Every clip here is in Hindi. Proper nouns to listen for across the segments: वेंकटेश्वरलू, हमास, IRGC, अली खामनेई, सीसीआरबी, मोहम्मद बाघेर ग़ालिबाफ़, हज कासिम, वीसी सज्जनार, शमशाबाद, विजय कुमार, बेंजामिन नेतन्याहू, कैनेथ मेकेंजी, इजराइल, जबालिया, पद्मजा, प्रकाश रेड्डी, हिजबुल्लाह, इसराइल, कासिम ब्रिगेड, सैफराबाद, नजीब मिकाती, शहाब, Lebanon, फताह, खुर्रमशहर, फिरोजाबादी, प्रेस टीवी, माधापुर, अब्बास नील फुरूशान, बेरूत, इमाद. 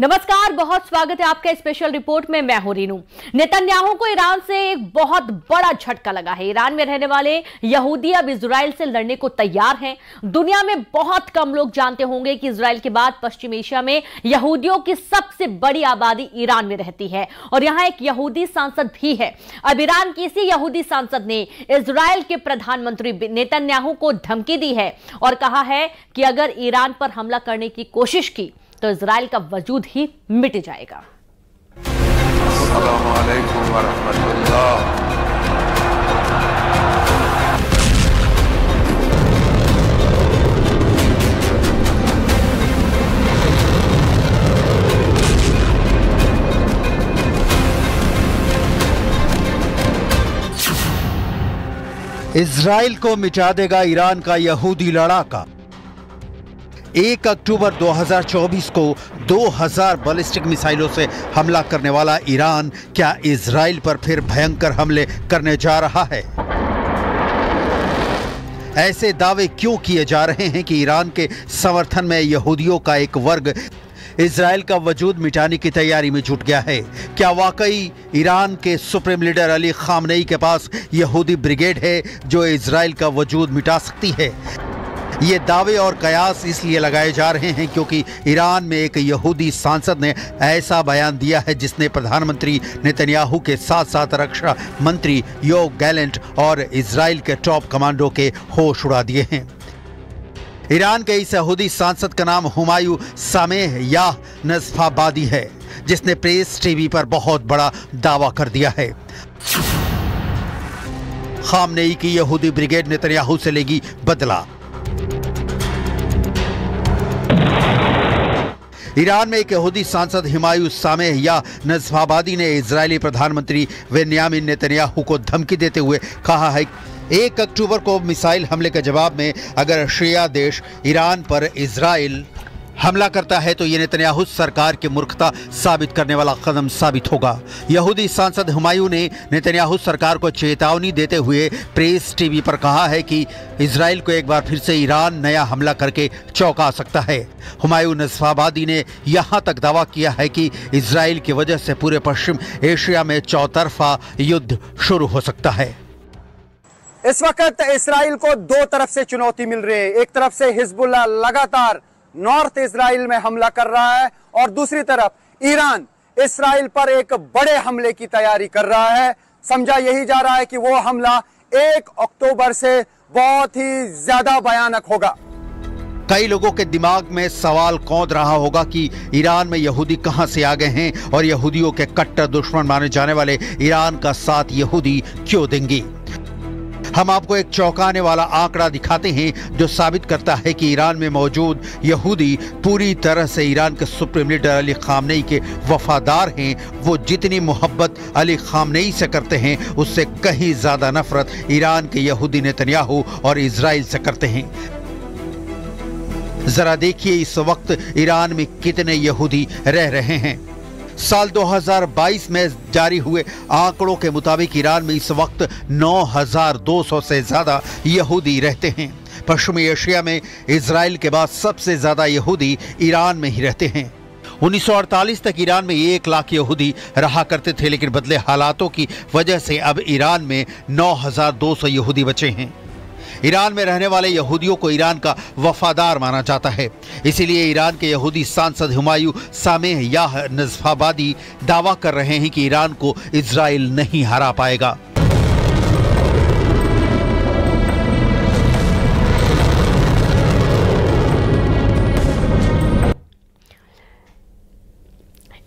नमस्कार, बहुत स्वागत है आपका स्पेशल रिपोर्ट में। मैं हूं रीनू। नेतन्याहू को ईरान से एक बहुत बड़ा झटका लगा है। ईरान में रहने वाले यहूदी अब इजराइल से लड़ने को तैयार हैं। दुनिया में बहुत कम लोग जानते होंगे कि इजराइल के बाद पश्चिम एशिया में यहूदियों की सबसे बड़ी आबादी ईरान में रहती है और यहाँ एक यहूदी सांसद भी है। अब ईरान की इसी यहूदी सांसद ने इजराइल के प्रधानमंत्री नेतन्याहू को धमकी दी है और कहा है कि अगर ईरान पर हमला करने की कोशिश की तो इजराइल का वजूद ही मिट जाएगा। अस्सलाम वालेकुम व रहमतुल्लाह। इजराइल को मिटा देगा ईरान का यहूदी लड़ाका। 1 अक्टूबर 2024 को 2000 बैलिस्टिक मिसाइलों से हमला करने वाला ईरान क्या इजराइल पर फिर भयंकर हमले करने जा रहा है? ऐसे दावे क्यों किए जा रहे हैं कि ईरान के समर्थन में यहूदियों का एक वर्ग इजराइल का वजूद मिटाने की तैयारी में जुट गया है? क्या वाकई ईरान के सुप्रीम लीडर अली खामनेई के पास यहूदी ब्रिगेड है जो इजराइल का वजूद मिटा सकती है? ये दावे और कयास इसलिए लगाए जा रहे हैं क्योंकि ईरान में एक यहूदी सांसद ने ऐसा बयान दिया है जिसने प्रधानमंत्री नेतन्याहू के साथ साथ रक्षा मंत्री योगेव गैलेंट और इजराइल के टॉप कमांडो के होश उड़ा दिए हैं। ईरान के इस यहूदी सांसद का नाम होमायूं समीहबादी है, जिसने प्रेस टीवी पर बहुत बड़ा दावा कर दिया है। खामनेई की यहूदी ब्रिगेड नेतन्याहू से लेगी बदला। ईरान में एक यहूदी सांसद होमायूं समीहबादी ने इजरायली प्रधानमंत्री बेंजामिन नेतन्याहू को धमकी देते हुए कहा है 1 अक्टूबर को मिसाइल हमले के जवाब में अगर शिया देश ईरान पर इजराइल हमला करता है तो ये नेतन्याहू सरकार की मूर्खता साबित करने वाला कदम साबित होगा। यहूदी सांसद होमायूं ने नेतन्याहू सरकार को चेतावनी देते हुए प्रेस टीवी पर कहा है कि इजराइल को एक बार फिर से ईरान नया हमला करके चौंका सकता है। होमायूं समीहबादी ने यहाँ तक दावा किया है कि इजराइल की वजह से पूरे पश्चिम एशिया में चौतरफा युद्ध शुरू हो सकता है। इस वक्त इसराइल को दो तरफ से चुनौती मिल रही है। एक तरफ से हिजबुल्लाह लगातार नॉर्थ इजराइल में हमला कर रहा है और दूसरी तरफ ईरान इजराइल पर एक बड़े हमले की तैयारी कर रहा है। समझा यही जा रहा है कि वो हमला 1 अक्टूबर से बहुत ही ज्यादा भयानक होगा। कई लोगों के दिमाग में सवाल कौंध रहा होगा कि ईरान में यहूदी कहां से आ गए हैं और यहूदियों के कट्टर दुश्मन माने जाने वाले ईरान का साथ यहूदी क्यों देंगी। हम आपको एक चौंकाने वाला आंकड़ा दिखाते हैं जो साबित करता है कि ईरान में मौजूद यहूदी पूरी तरह से ईरान के सुप्रीम लीडर अली खामनेई के वफादार हैं। वो जितनी मोहब्बत अली खामनेई से करते हैं उससे कहीं ज़्यादा नफरत ईरान के यहूदी नेतन्याहू और इजराइल से करते हैं। जरा देखिए इस वक्त ईरान में कितने यहूदी रह रहे हैं। साल 2022 में जारी हुए आंकड़ों के मुताबिक ईरान में इस वक्त 9200 से ज़्यादा यहूदी रहते हैं। पश्चिमी एशिया में इजराइल के बाद सबसे ज़्यादा यहूदी ईरान में ही रहते हैं। 1948 तक ईरान में 1 लाख यहूदी रहा करते थे, लेकिन बदले हालातों की वजह से अब ईरान में 9200 यहूदी बचे हैं। ईरान में रहने वाले यहूदियों को ईरान का वफादार माना जाता है, इसीलिए ईरान के यहूदी सांसद होमायूं समीहबादी दावा कर रहे हैं कि ईरान को इजराइल नहीं हरा पाएगा।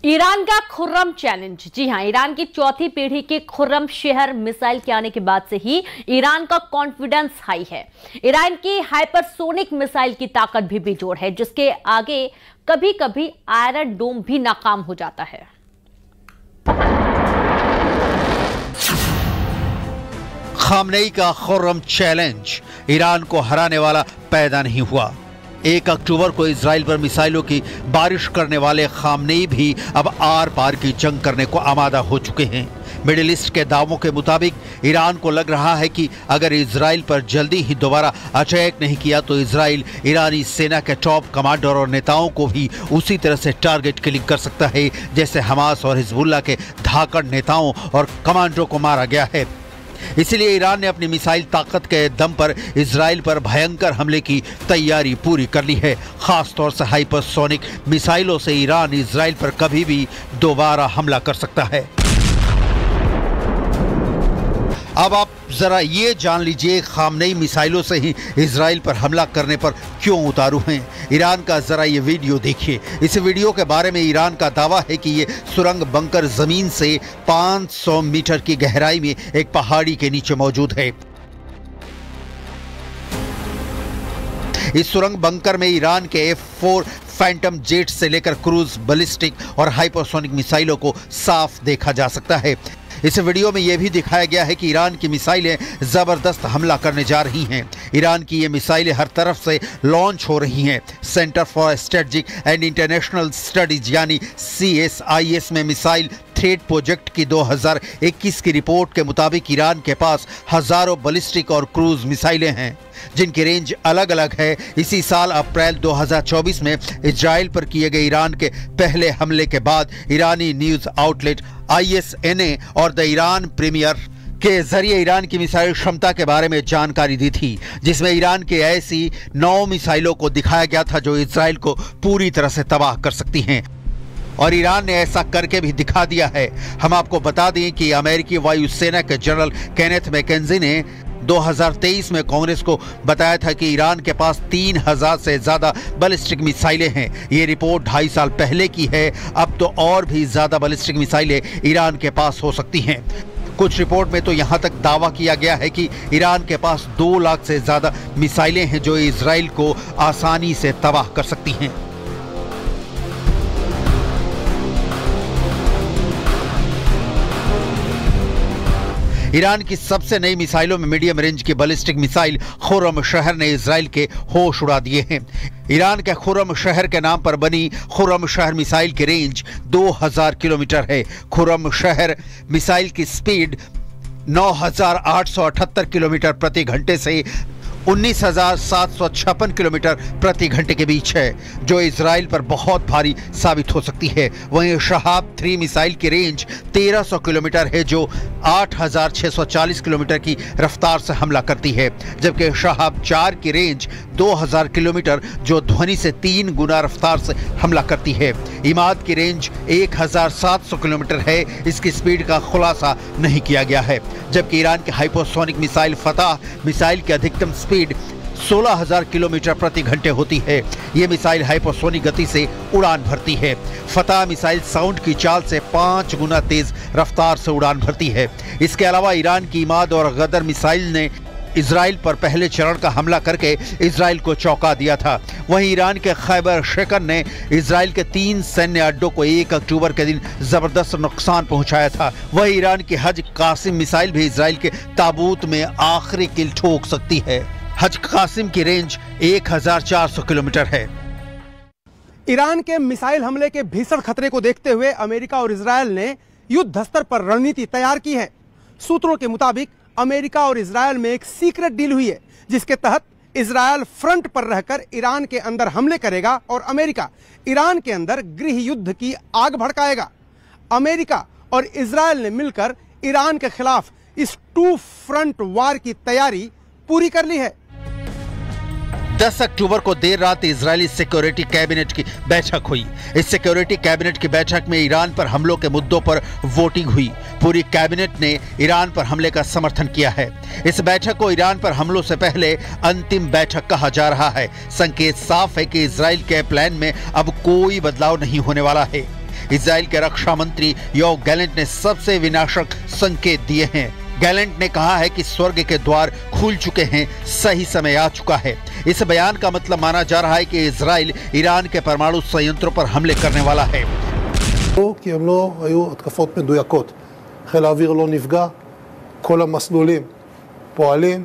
ईरान का खुर्रम चैलेंज। जी हां, ईरान की चौथी पीढ़ी के खुर्रमशहर मिसाइल के आने के बाद से ही ईरान का कॉन्फिडेंस हाई है। ईरान की हाइपरसोनिक मिसाइल की ताकत भी बेजोड़ है, जिसके आगे कभी कभी आयरन डोम भी नाकाम हो जाता है। खामनेई का खुर्रम चैलेंज ईरान को हराने वाला पैदा नहीं हुआ। 1 अक्टूबर को इजराइल पर मिसाइलों की बारिश करने वाले खामनेई भी अब आर पार की जंग करने को आमादा हो चुके हैं। मिडिल ईस्ट के दावों के मुताबिक ईरान को लग रहा है कि अगर इजराइल पर जल्दी ही दोबारा अटैक नहीं किया तो इजराइल ईरानी सेना के टॉप कमांडर और नेताओं को भी उसी तरह से टारगेट किलिंग कर सकता है जैसे हमास और हिजबुल्लाह के धाकड़ नेताओं और कमांडरों को मारा गया है। इसलिए ईरान ने अपनी मिसाइल ताकत के दम पर इजराइल पर भयंकर हमले की तैयारी पूरी कर ली है। खास तौर से हाइपरसोनिक मिसाइलों से ईरान इजराइल पर कभी भी दोबारा हमला कर सकता है। अब आप जरा ये जान लीजिए खामनेई मिसाइलों से ही इजराइल पर हमला करने पर क्यों उतारू हैं। ईरान का जरा ये वीडियो देखिए। इस वीडियो के बारे में ईरान का दावा है कि ये सुरंग बंकर ज़मीन से 500 मीटर की गहराई में एक पहाड़ी के नीचे मौजूद है। इस सुरंग बंकर में ईरान के F-4 फैंटम जेट से लेकर क्रूज बलिस्टिक और हाइपरसोनिक मिसाइलों को साफ देखा जा सकता है। इस वीडियो में यह भी दिखाया गया है कि ईरान की मिसाइलें ज़बरदस्त हमला करने जा रही हैं। ईरान की ये मिसाइलें हर तरफ से लॉन्च हो रही हैं। Center for Strategic and International Studies यानी CSIS में मिसाइल थ्रेट प्रोजेक्ट की 2021 की रिपोर्ट के मुताबिक ईरान के पास हज़ारों बलिस्टिक और क्रूज मिसाइलें हैं जिनकी रेंज अलग अलग है। इसी साल अप्रैल 2024 में इजराइल पर किए गए ईरान के पहले हमले के बाद ईरानी न्यूज़ आउटलेट ISNA और द ईरान प्रीमियर के जरिए ईरान की मिसाइल क्षमता के बारे में जानकारी दी थी, जिसमें ईरान के ऐसी 9 मिसाइलों को दिखाया गया था जो इजराइल को पूरी तरह से तबाह कर सकती हैं और ईरान ने ऐसा करके भी दिखा दिया है। हम आपको बता दें कि अमेरिकी वायुसेना के जनरल कैनेथ मेकेंजी ने 2023 में कांग्रेस को बताया था कि ईरान के पास 3000 से ज़्यादा बलिस्टिक मिसाइलें हैं। ये रिपोर्ट 2.5 साल पहले की है। अब तो और भी ज़्यादा बलिस्टिक मिसाइलें ईरान के पास हो सकती हैं। कुछ रिपोर्ट में तो यहाँ तक दावा किया गया है कि ईरान के पास 2 लाख से ज़्यादा मिसाइलें हैं जो इजराइल को आसानी से तबाह कर सकती हैं। ईरान की सबसे नई मिसाइलों में मीडियम रेंज की बलिस्टिक मिसाइल खुर्रमशहर ने इजराइल के होश उड़ा दिए हैं। ईरान के खुर्रमशहर के नाम पर बनी खुर्रमशहर मिसाइल की रेंज 2000 किलोमीटर है। खुर्रमशहर मिसाइल की स्पीड 9878 किलोमीटर प्रति घंटे से 19756 किलोमीटर प्रति घंटे के बीच है, जो इजराइल पर बहुत भारी साबित हो सकती है। वहीं शहाब 3 मिसाइल की रेंज 1300 किलोमीटर है, जो 8640 किलोमीटर की रफ्तार से हमला करती है, जबकि शहाब 4 की रेंज 2000 किलोमीटर, जो ध्वनि से 3 गुना रफ्तार से हमला करती है। इमाद की रेंज 1700 किलोमीटर है। इसकी स्पीड का खुलासा नहीं किया गया है। जबकि ईरान की हाइपोसोनिक मिसाइल फताह मिसाइल की अधिकतम स्पीड 16000 किलोमीटर प्रति घंटे होती है। ये मिसाइल हाइपरसोनिक गति से उड़ान भरती है। फताह मिसाइल साउंड की चाल से 5 गुना तेज रफ्तार से उड़ान भरती है। इसके अलावा ईरान की इमाद और गदर मिसाइल ने इजराइल पर पहले चरण का हमला करके इजराइल को चौंका दिया था। वहीं ईरान के खैबर शेखन ने इजराइल के 3 सैन्य अड्डों को 1 अक्टूबर के दिन जबरदस्त नुकसान पहुंचाया था। वहीं ईरान की हज कासिम मिसाइल भी इजराइल के ताबूत में आखिरी किल ठोक सकती है। हज कासिम की रेंज 1400 किलोमीटर है। ईरान के मिसाइल हमले के भीषण खतरे को देखते हुए अमेरिका और इजराइल ने युद्ध स्तर पर रणनीति तैयार की है। सूत्रों के मुताबिक अमेरिका और इजराइल में एक सीक्रेट डील हुई है, जिसके तहत इजराइल फ्रंट पर रहकर ईरान के अंदर हमले करेगा और अमेरिका ईरान के अंदर गृह युद्ध की आग भड़काएगा। अमेरिका और इजराइल ने मिलकर ईरान के खिलाफ इस 2 फ्रंट वार की तैयारी पूरी कर ली है। 10 अक्टूबर को देर रात इजरायली सिक्योरिटी कैबिनेट की बैठक हुई। इस सिक्योरिटी कैबिनेट की बैठक में ईरान पर हमलों के मुद्दों पर वोटिंग हुई। पूरी कैबिनेट ने ईरान पर हमले का समर्थन किया है। इस बैठक को ईरान पर हमलों से पहले अंतिम बैठक कहा जा रहा है। संकेत साफ है कि इजराइल के प्लान में अब कोई बदलाव नहीं होने वाला है। इजराइल के रक्षा मंत्री योगेव गैलेंट ने सबसे विनाशक संकेत दिए हैं। गैलेंट ने कहा है कि स्वर्ग के द्वार खुल चुके हैं, सही समय आ चुका है। इस बयान का मतलब माना जा रहा है कि इजराइल ईरान के परमाणु संयंत्रों पर हमले करने वाला है। कि हम लोग היו התקפות מדויקות, חיל האוויר לא נפגע, כל המסלולים פועלים।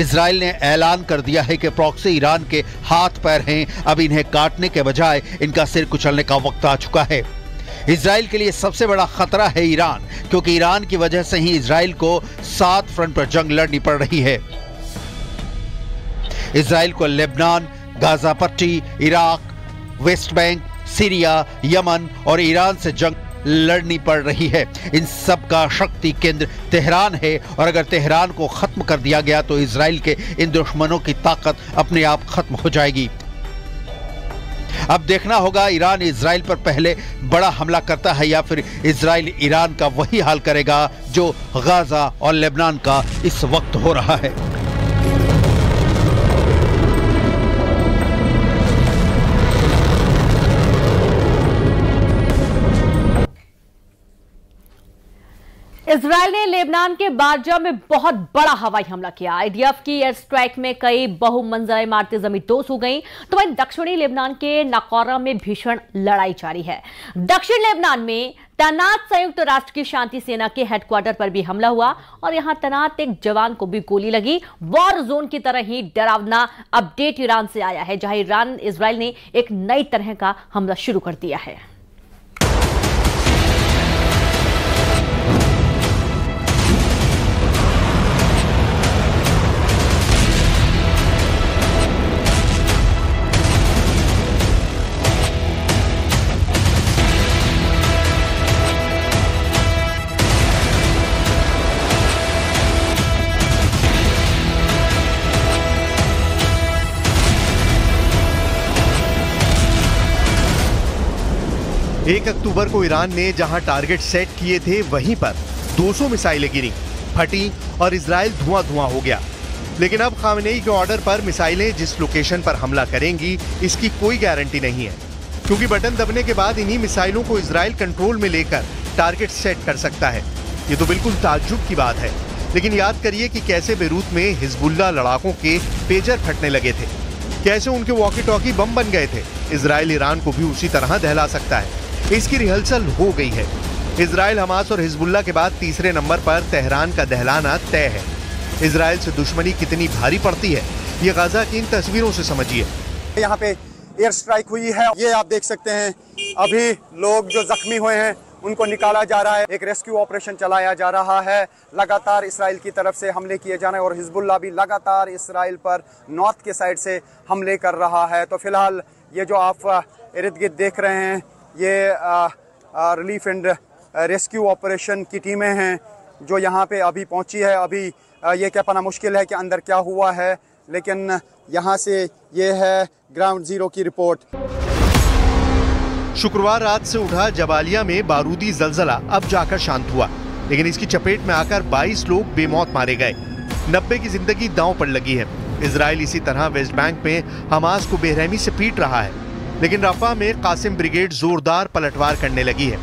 इजराइल ने ऐलान कर दिया है कि प्रॉक्सी ईरान के हाथ पैर हैं, अब इन्हें काटने के बजाय इनका सिर कुचलने का वक्त आ चुका है। इसराइल के लिए सबसे बड़ा खतरा है ईरान, क्योंकि ईरान की वजह से ही इसराइल को 7 फ्रंट पर जंग लड़नी पड़ रही है। इसराइल को लेबनान, गाजा पट्टी, Iraq, West Bank, Syria, Yemen और ईरान से जंग लड़नी पड़ रही है। इन सब का शक्ति केंद्र तेहरान है और अगर तेहरान को खत्म कर दिया गया तो इसराइल के इन दुश्मनों की ताकत अपने आप खत्म हो जाएगी। अब देखना होगा ईरान इसराइल पर पहले बड़ा हमला करता है या फिर इसराइल ईरान का वही हाल करेगा जो गाजा और लेबनान का इस वक्त हो रहा है। इसराइल ने लेबनान के बारजा में बहुत बड़ा हवाई हमला किया। आईडीएफ की एयर स्ट्राइक में कई बहुमंजिला इमारतें जमींदोज हो गईं, तो वहीं दक्षिणी लेबनान के नकोरा में भीषण लड़ाई जारी है। दक्षिण लेबनान में तैनात संयुक्त राष्ट्र की शांति सेना के हेडक्वार्टर पर भी हमला हुआ और यहां तैनात एक जवान को भी गोली लगी। वॉर जोन की तरह ही डरावना अपडेट ईरान से आया है, जहां ईरान इसराइल ने एक नई तरह का हमला शुरू कर दिया है। एक अक्टूबर को ईरान ने जहां टारगेट सेट किए थे वहीं पर 200 मिसाइलें गिरी, फटी और इजराइल धुआं हो गया। लेकिन अब खामनेई के ऑर्डर पर मिसाइलें जिस लोकेशन पर हमला करेंगी इसकी कोई गारंटी नहीं है, क्योंकि बटन दबने के बाद इन्हीं मिसाइलों को इजराइल कंट्रोल में लेकर टारगेट सेट कर सकता है। ये तो बिल्कुल ताज्जुब की बात है, लेकिन याद करिए कि कैसे बेरूत में हिजबुल्लाह लड़ाकों के पेजर फटने लगे थे, कैसे उनके वॉकी टॉकी बम बन गए थे। इजराइल ईरान को भी उसी तरह दहला सकता है, इसकी रिहर्सल हो गई है। इजराइल हमास और हिजबुल्लाह के बाद तीसरे नंबर पर तेहरान का दहलाना तय है। इजराइल से दुश्मनी कितनी भारी पड़ती है ये गाजा की इन तस्वीरों से समझिए। यहाँ पे एयर स्ट्राइक हुई है, ये आप देख सकते हैं। अभी लोग जो जख्मी हुए हैं उनको निकाला जा रहा है, एक रेस्क्यू ऑपरेशन चलाया जा रहा है। लगातार इसराइल की तरफ से हमले किए जा रहे हैं और हिजबुल्लाह भी लगातार इसराइल पर नॉर्थ के साइड से हमले कर रहा है। तो फिलहाल ये जो आप इर्द गिर्द देख रहे हैं ये रिलीफ एंड रेस्क्यू ऑपरेशन की टीमें हैं जो यहाँ पे अभी पहुँची है। अभी ये कह पाना मुश्किल है कि अंदर क्या हुआ है, लेकिन यहाँ से ये है ग्राउंड जीरो की रिपोर्ट। शुक्रवार रात से उठा जबालिया में बारूदी जलजला अब जाकर शांत हुआ, लेकिन इसकी चपेट में आकर 22 लोग बेमौत मारे गए, 90 की जिंदगी दांव पर लगी है। इसराइल इसी तरह वेस्ट बैंक में हमास को बेरहमी से पीट रहा है, लेकिन रफा में कासिम ब्रिगेड जोरदार पलटवार करने लगी है।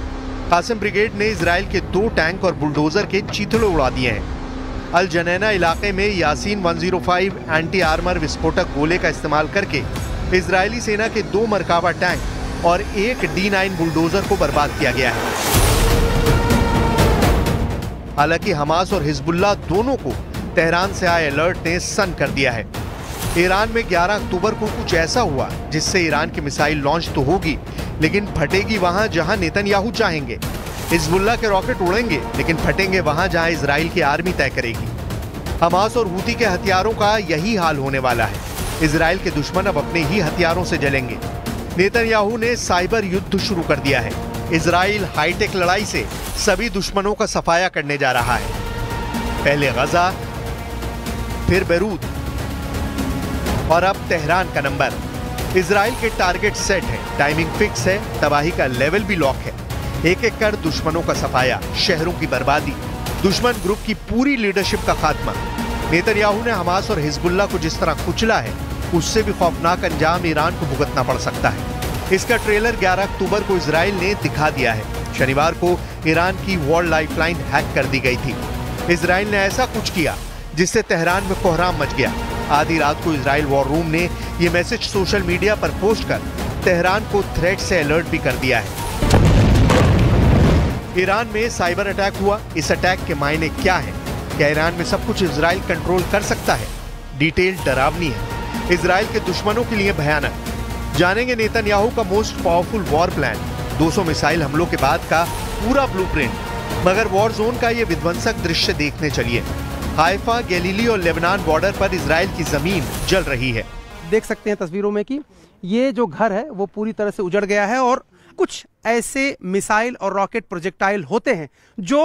कासिम ब्रिगेड ने इजराइल के 2 टैंक और बुलडोजर के चीथड़े उड़ा दिए हैं। अल जनैना इलाके में यासीन 105 एंटी आर्मर विस्फोटक गोले का इस्तेमाल करके इजरायली सेना के 2 मरकावा टैंक और एक D9 बुलडोजर को बर्बाद किया गया है। हालांकि हमास और हिजबुल्लाह दोनों को तेहरान से आए अलर्ट ने सन्न कर दिया है। ईरान में 11 अक्टूबर को कुछ ऐसा हुआ जिससे ईरान की मिसाइल लॉन्च तो होगी, लेकिन फटेगी वहां जहां नेतन्याहू चाहेंगे। हिजबुल्लाह के रॉकेट उड़ेंगे, लेकिन फटेंगे वहां जहां इजराइल की आर्मी तय करेगी। हमास और हूती के हथियारों का यही हाल होने वाला है। इजराइल के दुश्मन अब अपने ही हथियारों से जलेंगे। नेतन्याहू ने साइबर युद्ध शुरू कर दिया है। इजराइल हाईटेक लड़ाई से सभी दुश्मनों का सफाया करने जा रहा है, पहले गजा, फिर बेरूत और अब तेहरान का नंबर। इजराइल के टारगेट सेट है, टाइमिंग फिक्स है, तबाही का लेवल भी लॉक है। एक एक कर दुश्मनों का सफाया, शहरों की बर्बादी, दुश्मन ग्रुप की पूरी लीडरशिप का खात्मा। नेतन्याहू ने हमास और हिजबुल्लाह को जिस तरह कुचला है, उससे भी खौफनाक अंजाम ईरान को भुगतना पड़ सकता है। इसका ट्रेलर 11 अक्टूबर को इजराइल ने दिखा दिया है। शनिवार को ईरान की वॉर लाइफलाइन हैक कर दी गई थी। इजराइल ने ऐसा कुछ किया जिससे तेहरान में कोहराम मच गया। आधी रात को इजराइल वॉर रूम ने यह मैसेज सोशल मीडिया पर पोस्ट कर तेहरान को थ्रेट से अलर्ट भी कर दिया है। ईरान में साइबर अटैक हुआ, इस अटैक के मायने क्या है? क्या ईरान में सब कुछ इजराइल कंट्रोल कर सकता है? डिटेल डरावनी है, इजराइल के दुश्मनों के लिए भयानक। जानेंगे नेतन्याहू का most powerful war plan 200 missile हमलों के बाद का पूरा ब्लूप्रिंट, मगर वॉर जोन का ये विध्वंसक दृश्य देखने चलिए। हाइफा, गलीली और लेबनान बॉर्डर पर इजराइल की जमीन जल रही है। देख सकते हैं तस्वीरों में कि ये जो घर है वो पूरी तरह से उजड़ गया है और कुछ ऐसे मिसाइल और रॉकेट प्रोजेक्टाइल होते हैं जो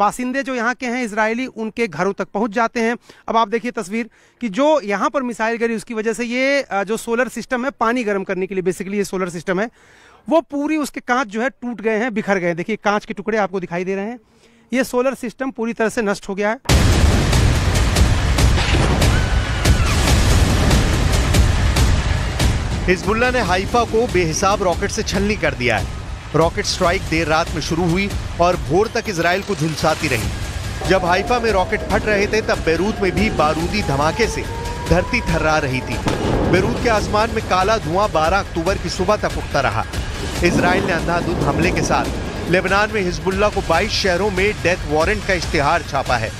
बासिंदे जो यहाँ के हैं इजरायली उनके घरों तक पहुँच जाते हैं। अब आप देखिए तस्वीर कि जो यहाँ पर मिसाइल गिरी उसकी वजह से ये जो सोलर सिस्टम है, पानी गर्म करने के लिए बेसिकली ये सोलर सिस्टम है, वो पूरी उसके कांच जो है टूट गए हैं, बिखर गए हैं। देखिए कांच के टुकड़े आपको दिखाई दे रहे हैं। ये सोलर सिस्टम पूरी तरह से नष्ट हो गया है। हिजबुल्ला ने हाइफा को बेहिसाब रॉकेट से छलनी कर दिया है। रॉकेट स्ट्राइक देर रात में शुरू हुई और भोर तक इजराइल को झुलसाती रही। जब हाइफा में रॉकेट फट रहे थे तब बेरूत में भी बारूदी धमाके से धरती थर्रा रही थी। बेरूत के आसमान में काला धुआं 12 अक्टूबर की सुबह तक उठता रहा। इजराइल ने अंधाधुंध हमले के साथ लेबनान में हिजबुल्ला को 22 शहरों में डेथ वारंट का इश्तिहार छापा है।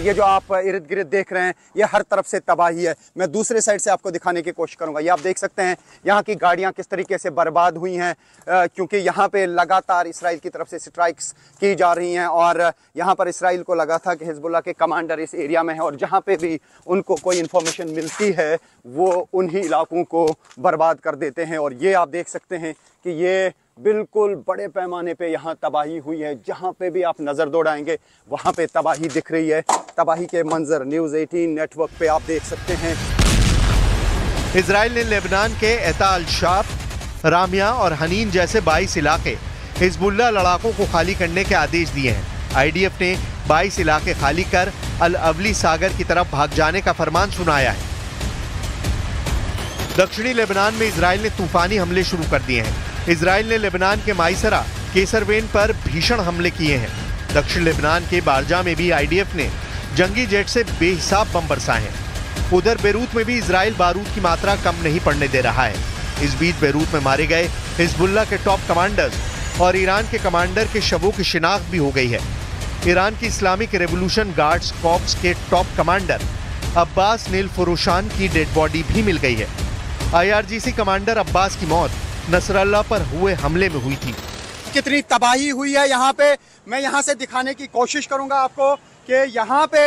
ये जो आप इर्द गिर्द देख रहे हैं ये हर तरफ से तबाही है। मैं दूसरे साइड से आपको दिखाने की कोशिश करूंगा। ये आप देख सकते हैं यहाँ की गाड़ियाँ किस तरीके से बर्बाद हुई हैं, क्योंकि यहाँ पे लगातार इसराइल की तरफ से स्ट्राइक्स की जा रही हैं और यहाँ पर इसराइल को लगा था कि हिजबुल्ला के कमांडर इस एरिया में है और जहाँ पे भी उनको कोई इन्फॉर्मेशन मिलती है वो उन्हीं इलाकों को बर्बाद कर देते हैं। और ये आप देख सकते हैं कि ये बिल्कुल बड़े पैमाने पे यहाँ तबाही हुई है। जहाँ पे भी आप नज़र दौड़ाएंगे वहाँ पे तबाही दिख रही है। तबाही के मंजर न्यूज़ 18 नेटवर्क पे आप देख सकते हैं। इजराइल ने लेबनान के एताल शाप, रामिया और हनीन जैसे 22 इलाके हिजबुल्ला लड़ाकों को खाली करने के आदेश दिए हैं। IDF ने 22 इलाके खाली कर अल अवली सागर की तरफ भाग जाने का फरमान सुनाया है। दक्षिणी लेबनान में इजराइल ने तूफानी हमले शुरू कर दिए हैं। इजराइल ने लेबनान के माइसरा, केसरवेन पर भीषण हमले किए हैं। दक्षिण लेबनान के बारजा में भी IDF ने जंगी जेट से बेहिसाब बम बरसाए हैं। उधर बेरूत में भी इजराइल बारूद की मात्रा कम नहीं पड़ने दे रहा है। इस बीच बेरूत में मारे गए हिजबुल्ला के टॉप कमांडर्स और ईरान के कमांडर के शवों की शिनाख्त भी हो गई है। ईरान की इस्लामिक रेवोल्यूशन गार्ड्स कॉर्प्स के top commander अब्बास नील फुरूशान की डेड बॉडी भी मिल गई है। IRGC कमांडर अब्बास की मौत नसरल्ला पर हुए हमले में हुई थी। कितनी तबाही हुई है यहाँ पे। मैं यहाँ से दिखाने की कोशिश करूंगा आपको कि यहाँ पे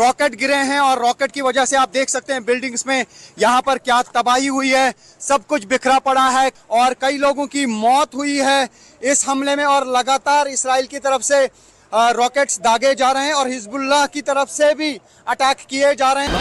रॉकेट गिरे हैं और रॉकेट की वजह से आप देख सकते हैं बिल्डिंग्स में यहाँ पर क्या तबाही हुई है। सब कुछ बिखरा पड़ा है और कई लोगों की मौत हुई है इस हमले में। और लगातार इसराइल की तरफ से रॉकेट्स दागे जा रहे हैं और हिजबुल्लाह की तरफ से भी अटैक किए जा रहे हैं।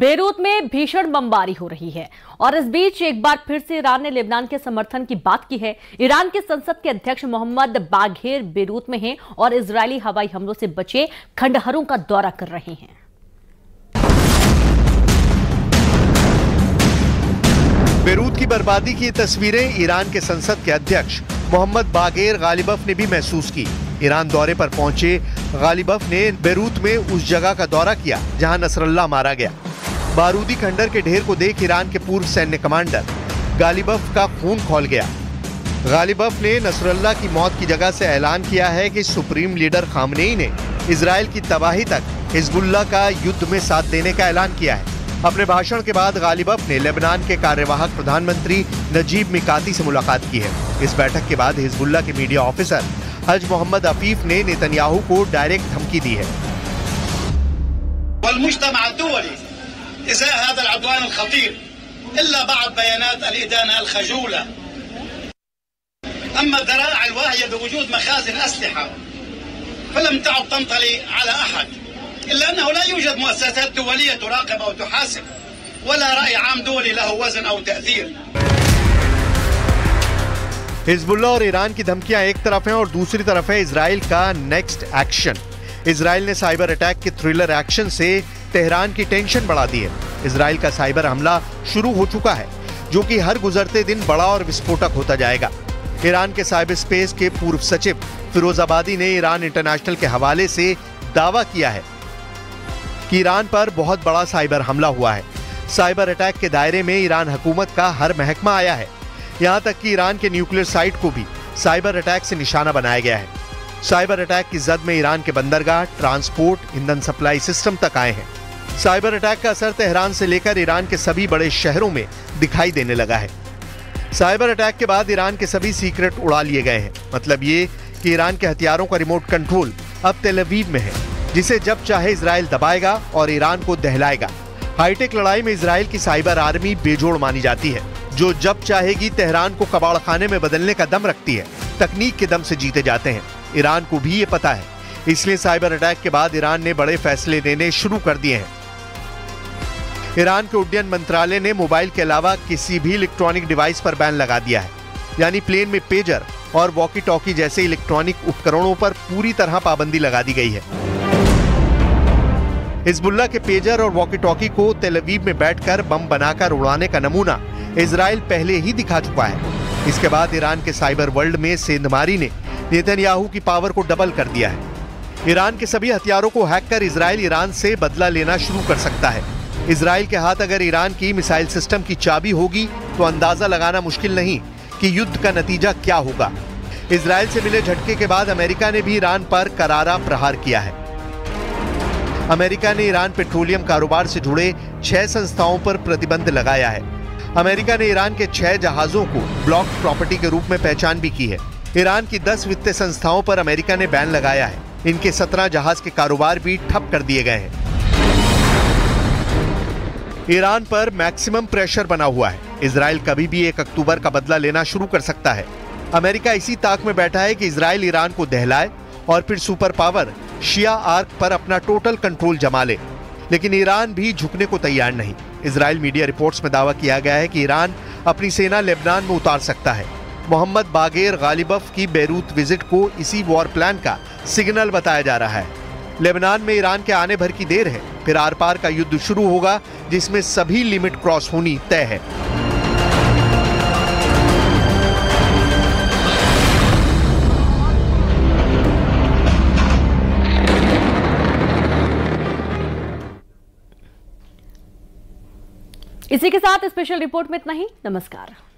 बेरूत में भीषण बमबारी हो रही है और इस बीच एक बार फिर से ईरान ने लेबनान के समर्थन की बात की है। ईरान के संसद के अध्यक्ष मोहम्मद बाघेर बेरूत में हैं और इजरायली हवाई हमलों से बचे खंडहरों का दौरा कर रहे हैं। बेरूत की बर्बादी की तस्वीरें ईरान के संसद के अध्यक्ष मोहम्मद बाघेर ग़ालिबाफ़ ने भी महसूस की। ईरान दौरे पर पहुंचे ग़ालिबाफ़ ने बेरूत में उस जगह का दौरा किया जहां नसरल्ला मारा गया। बारूदी खंडर के ढेर को देख ईरान के पूर्व सैन्य कमांडर ग़ालिबाफ़ का खून खौल गया। ग़ालिबाफ़ ने नसरल्ला की मौत की जगह से ऐलान किया है कि सुप्रीम लीडर खामनेई ने इजराइल की तबाही तक हिजबुल्लाह का युद्ध में साथ देने का ऐलान किया है। अपने भाषण के बाद ग़ालिबाफ़ ने लेबनान के कार्यवाहक प्रधानमंत्री नजीब मिकाती से मुलाकात की है। इस बैठक के बाद हिजबुल्लाह के मीडिया ऑफिसर हज मोहम्मद आफीफ ने नेतन्याहू को डायरेक्ट धमकी दी है। हिजबुल्लाह और ईरान की धमकियां एक तरफ हैं और दूसरी तरफ है इजराइल का नेक्स्ट एक्शन। इजराइल ने साइबर अटैक के थ्रिलर एक्शन से तेहरान की टेंशन बढ़ा दी है। इजराइल का साइबर हमला शुरू हो चुका है जो कि हर गुजरते दिन बड़ा और विस्फोटक होता जाएगा। ईरान के साइबर स्पेस के पूर्व सचिव फिरोजाबादी ने ईरान इंटरनेशनल के हवाले से दावा किया है कि ईरान पर बहुत बड़ा साइबर हमला हुआ है। साइबर अटैक के दायरे में ईरान हुकूमत का हर महकमा आया है। यहाँ तक कि ईरान के न्यूक्लियर साइट को भी साइबर अटैक से निशाना बनाया गया है। साइबर अटैक की जद में ईरान के बंदरगाह, ट्रांसपोर्ट, ईंधन सप्लाई सिस्टम तक आए हैं। साइबर अटैक का असर तेहरान से लेकर ईरान के सभी बड़े शहरों में दिखाई देने लगा है। साइबर अटैक के बाद ईरान के सभी सीक्रेट उड़ा लिए गए हैं। मतलब ये कि ईरान के हथियारों का रिमोट कंट्रोल अब तेल अवीव में है, जिसे जब चाहे इसराइल दबाएगा और ईरान को दहलाएगा। हाईटेक लड़ाई में इसराइल की साइबर आर्मी बेजोड़ मानी जाती है, जो जब चाहेगी तेहरान को कबाड़ खाने में बदलने का दम रखती है। तकनीक के दम से जीते जाते हैं, ईरान को भी ये पता है। इसलिए साइबर अटैक के बाद ईरान ने बड़े फैसले लेने शुरू कर दिए हैं। ईरान के उड्डयन मंत्रालय ने मोबाइल के अलावा किसी भी इलेक्ट्रॉनिक डिवाइस पर बैन लगा दिया है, यानी प्लेन में पेजर और वॉकी टॉकी जैसे इलेक्ट्रॉनिक उपकरणों पर पूरी तरह पाबंदी लगा दी गई है। हिजबुल्लाह के पेजर और वॉकी टॉकी को तेल अवीव में बैठकर बम बनाकर उड़ाने का नमूना इजराइल पहले ही दिखा चुका है। इसके बाद ईरान के साइबर वर्ल्ड में सेंधमारी ने नेतन्याहू की पावर को डबल कर दिया है। ईरान के सभी हथियारों को हैक कर इजराइल ईरान से बदला लेना शुरू कर सकता है। इजराइल के हाथ अगर ईरान की मिसाइल सिस्टम की चाबी होगी तो अंदाजा लगाना मुश्किल नहीं कि युद्ध का नतीजा क्या होगा। इजराइल से मिले झटके के बाद अमेरिका ने भी ईरान पर करारा प्रहार किया है। अमेरिका ने ईरान पेट्रोलियम कारोबार से जुड़े 6 संस्थाओं पर प्रतिबंध लगाया है। अमेरिका ने ईरान के 6 जहाजों को ब्लॉक प्रॉपर्टी के रूप में पहचान भी की है। ईरान की 10 वित्तीय संस्थाओं पर अमेरिका ने बैन लगाया है। इनके 17 जहाज के कारोबार भी ठप कर दिए गए हैं। ईरान पर मैक्सिमम प्रेशर बना हुआ है। इजराइल कभी भी 1 अक्टूबर का बदला लेना शुरू कर सकता है। अमेरिका इसी ताक में बैठा है कि इजराइल ईरान को दहलाए और फिर सुपर पावर शिया आर्क पर अपना टोटल कंट्रोल जमा ले। लेकिन ईरान भी झुकने को तैयार नहीं। इजरायल मीडिया रिपोर्ट्स में दावा किया गया है कि ईरान अपनी सेना लेबनान में उतार सकता है। मोहम्मद बाघेर ग़ालिबाफ़ की बेरूत विजिट को इसी वॉर प्लान का सिग्नल बताया जा रहा है। लेबनान में ईरान के आने भर की देर है, फिर आर पार का युद्ध शुरू होगा, जिसमें सभी लिमिट क्रॉस होनी तय है। इसी के साथ स्पेशल रिपोर्ट में इतना ही। नमस्कार।